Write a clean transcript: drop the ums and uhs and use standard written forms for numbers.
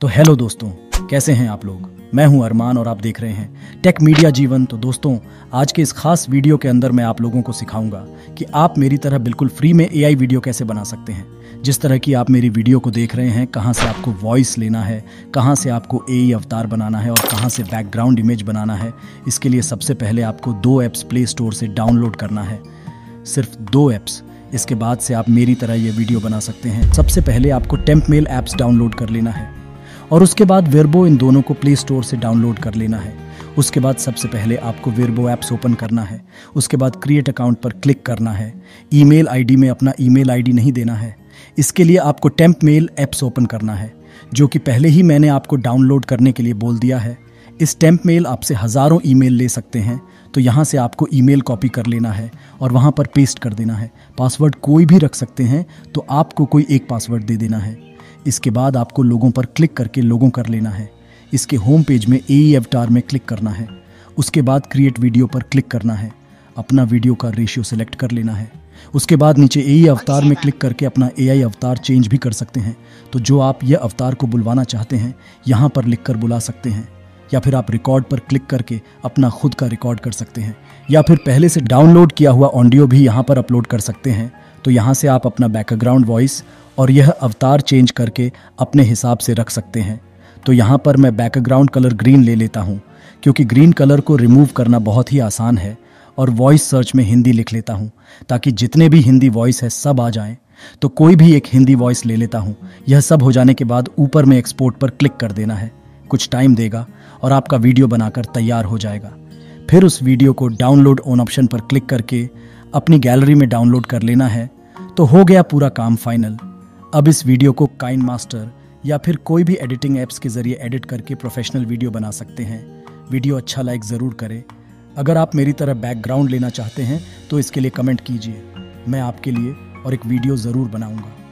तो हेलो दोस्तों, कैसे हैं आप लोग। मैं हूं अरमान और आप देख रहे हैं टेकमीडिया जीवन। तो दोस्तों, आज के इस खास वीडियो के अंदर मैं आप लोगों को सिखाऊंगा कि आप मेरी तरह बिल्कुल फ्री में एआई वीडियो कैसे बना सकते हैं। जिस तरह की आप मेरी वीडियो को देख रहे हैं, कहां से आपको वॉइस लेना है, कहां से आपको एआई अवतार बनाना है और कहां से बैकग्राउंड इमेज बनाना है। इसके लिए सबसे पहले आपको 2 ऐप्स प्ले स्टोर से डाउनलोड करना है, सिर्फ 2 ऐप्स। इसके बाद से आप मेरी तरह ये वीडियो बना सकते हैं। सबसे पहले आपको टेम्प मेल ऐप्स डाउनलोड कर लेना है और उसके बाद वर्बो, इन दोनों को प्ले स्टोर से डाउनलोड कर लेना है। उसके बाद सबसे पहले आपको वर्बो ऐप्स ओपन करना है। उसके बाद क्रिएट अकाउंट पर क्लिक करना है। ईमेल आईडी में अपना ईमेल आईडी नहीं देना है। इसके लिए आपको टेम्प मेल ऐप्स ओपन करना है, जो कि पहले ही मैंने आपको डाउनलोड करने के लिए बोल दिया है। इस टेम्प मेल आपसे हज़ारों ईमेल ले सकते हैं, तो यहाँ से आपको ईमेल कॉपी कर लेना है और वहाँ पर पेस्ट कर देना है। पासवर्ड कोई भी रख सकते हैं, तो आपको कोई एक पासवर्ड दे देना है। इसके बाद आपको लोगों पर क्लिक करके लोगों कर लेना है। इसके होम पेज में एआई अवतार में क्लिक करना है। उसके बाद क्रिएट वीडियो पर क्लिक करना है। अपना वीडियो का रेशियो सेलेक्ट कर लेना है। उसके बाद नीचे एआई अवतार में क्लिक करके अपना एआई अवतार चेंज भी कर सकते हैं। तो जो आप यह अवतार को बुलवाना चाहते हैं, यहाँ पर लिख कर बुला सकते हैं, या फिर आप रिकॉर्ड पर क्लिक करके अपना खुद का रिकॉर्ड कर सकते हैं, या फिर पहले से डाउनलोड किया हुआ ऑडियो भी यहाँ पर अपलोड कर सकते हैं। तो यहाँ से आप अपना बैकग्राउंड वॉइस और यह अवतार चेंज करके अपने हिसाब से रख सकते हैं। तो यहाँ पर मैं बैकग्राउंड कलर ग्रीन ले लेता हूँ, क्योंकि ग्रीन कलर को रिमूव करना बहुत ही आसान है। और वॉइस सर्च में हिंदी लिख लेता हूँ, ताकि जितने भी हिंदी वॉइस है सब आ जाएं। तो कोई भी एक हिंदी वॉइस ले लेता हूँ। यह सब हो जाने के बाद ऊपर में एक्सपोर्ट पर क्लिक कर देना है। कुछ टाइम देगा और आपका वीडियो बनाकर तैयार हो जाएगा। फिर उस वीडियो को डाउनलोड ऑन ऑप्शन पर क्लिक करके अपनी गैलरी में डाउनलोड कर लेना है। तो हो गया पूरा काम फाइनल। अब इस वीडियो को काइन मास्टर या फिर कोई भी एडिटिंग ऐप्स के ज़रिए एडिट करके प्रोफेशनल वीडियो बना सकते हैं। वीडियो अच्छा लाइक ज़रूर करें। अगर आप मेरी तरह बैकग्राउंड लेना चाहते हैं तो इसके लिए कमेंट कीजिए, मैं आपके लिए और एक वीडियो ज़रूर बनाऊंगा।